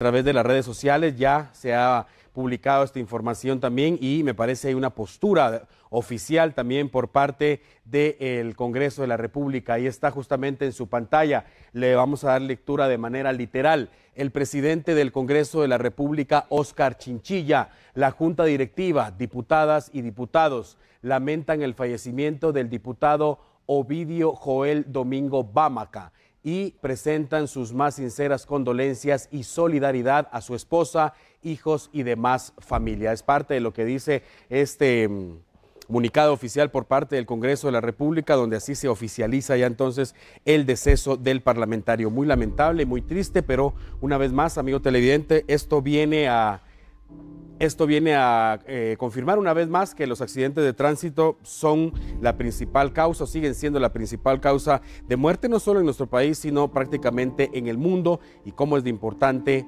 A través de las redes sociales ya se ha publicado esta información también y me parece hay una postura oficial también por parte del Congreso de la República. Ahí está justamente en su pantalla, le vamos a dar lectura de manera literal. El presidente del Congreso de la República, Oscar Chinchilla, la Junta Directiva, diputadas y diputados, lamentan el fallecimiento del diputado Ovidio Joel Domingo Bámaca y presentan sus más sinceras condolencias y solidaridad a su esposa, hijos y demás familia. Es parte de lo que dice este comunicado oficial por parte del Congreso de la República, donde así se oficializa ya entonces el deceso del parlamentario. Muy lamentable, muy triste, pero una vez más, amigo televidente, esto viene a confirmar una vez más que los accidentes de tránsito son la principal causa, siguen siendo la principal causa de muerte, no solo en nuestro país, sino prácticamente en el mundo, y cómo es de importante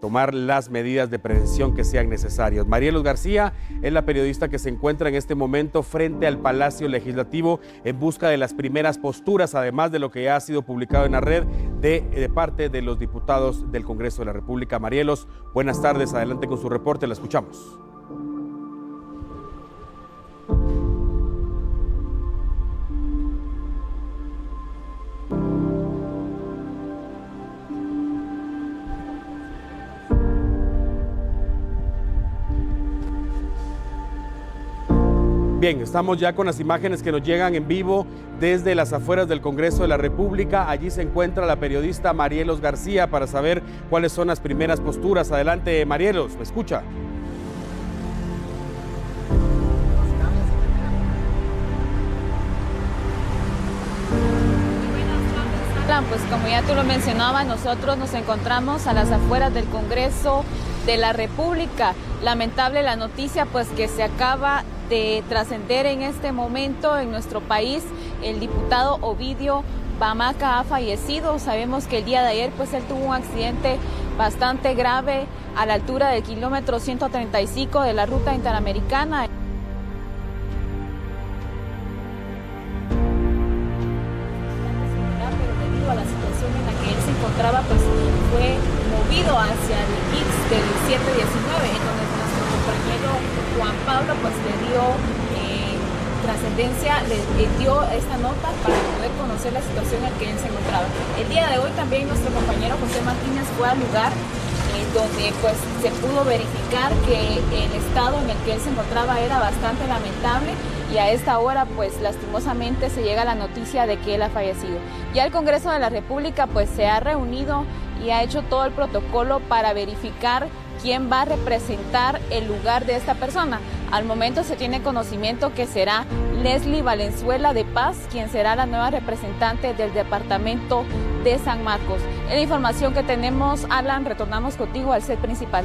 tomar las medidas de prevención que sean necesarias. Marielos García es la periodista que se encuentra en este momento frente al Palacio Legislativo en busca de las primeras posturas, además de lo que ya ha sido publicado en la red de parte de los diputados del Congreso de la República. Marielos, buenas tardes, adelante con su reporte, la escuchamos. Bien, estamos ya con las imágenes que nos llegan en vivo desde las afueras del Congreso de la República. Allí se encuentra la periodista Marielos García para saber cuáles son las primeras posturas. Adelante, Marielos, ¿me escucha? Pues como ya tú lo mencionabas, nosotros nos encontramos a las afueras del Congreso de la República. Lamentable la noticia pues que se acaba de trascender en este momento en nuestro país. El diputado Ovidio Bámaca ha fallecido. Sabemos que el día de ayer pues él tuvo un accidente bastante grave a la altura del kilómetro 135 de la ruta interamericana. Pues fue movido hacia el IX del 719, en donde nuestro compañero Juan Pablo pues le dio trascendencia, le dio esta nota para poder conocer la situación en que él se encontraba. El día de hoy también nuestro compañero José Martínez fue al lugar donde pues se pudo verificar que el estado en el que él se encontraba era bastante lamentable y a esta hora pues lastimosamente se llega la noticia de que él ha fallecido. Ya el Congreso de la República pues se ha reunido y ha hecho todo el protocolo para verificar quién va a representar el lugar de esta persona. Al momento se tiene conocimiento que será Leslie Valenzuela de Paz, quien será la nueva representante del departamento de San Marcos. Es la información que tenemos, Alan, retornamos contigo al set principal.